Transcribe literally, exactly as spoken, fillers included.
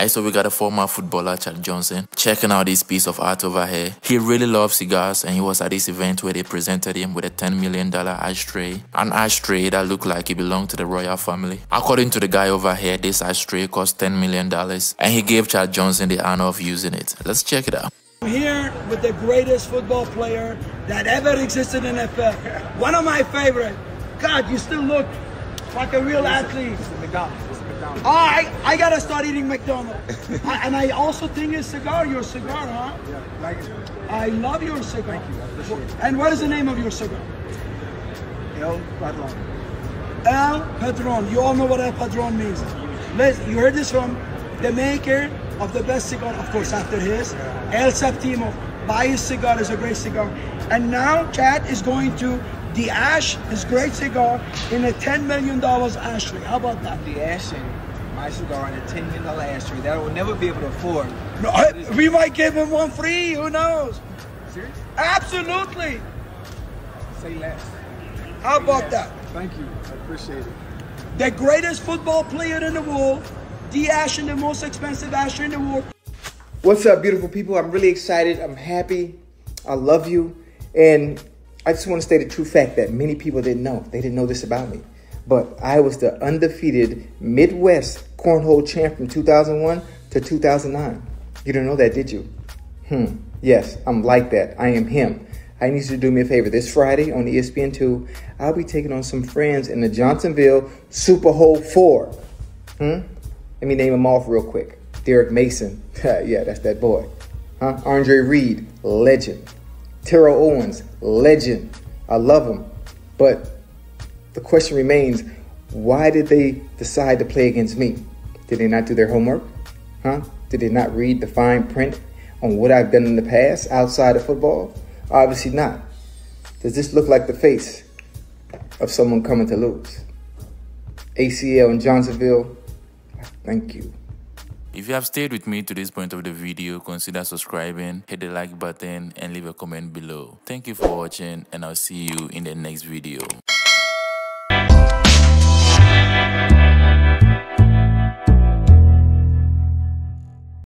Alright, so we got a former footballer, Chad Johnson, checking out this piece of art over here. He really loves cigars, and he was at this event where they presented him with a ten million dollar ashtray. An ashtray that looked like it belonged to the royal family. According to the guy over here, this ashtray cost ten million dollars, and he gave Chad Johnson the honor of using it. Let's check it out. I'm here with the greatest football player that ever existed in N F L. One of my favorite. God, you still look like a real athlete. Oh, I, I gotta start eating McDonald's. I, and I also think it's cigar, your cigar, huh? Yeah, like it. I love your cigar. Thank you, I appreciate it. And what is the name of your cigar? El Padron. El Padron. You all know what El Padron means. You heard this from the maker of the best cigar, of course, after his, El Septimo. Buy his cigar, is a great cigar. And now Chad is going to The Ash, his great cigar, in a ten million dollar ashtray. How about that? The Ash and my cigar in a ten million dollar ashtray that I will never be able to afford. No, we might give him one free, who knows? Serious? Absolutely. Say less. How Say about less. that? Thank you, I appreciate it. The greatest football player in the world, The Ash, and the most expensive ashtray in the world. What's up, beautiful people? I'm really excited, I'm happy, I love you, and I just want to state a true fact that many people didn't know. They didn't know this about me. But I was the undefeated Midwest cornhole champ from two thousand one to two thousand nine. You don't know that, did you? Hmm. Yes, I'm like that. I am him. I need you to do me a favor. This Friday on E S P N two, I'll be taking on some friends in the Johnsonville Superhole four. Hmm? Let me name them off real quick. Derek Mason. Yeah, that's that boy. Huh? Andre Reed. Legend. Terrell Owens, legend. I love him. But the question remains, why did they decide to play against me? Did they not do their homework? Huh? Did they not read the fine print on what I've done in the past outside of football? Obviously not. Does this look like the face of someone coming to lose? A C L in Johnsonville, thank you. If you have stayed with me to this point of the video, consider subscribing, hit the like button, and leave a comment below. Thank you for watching, and I'll see you in the next video.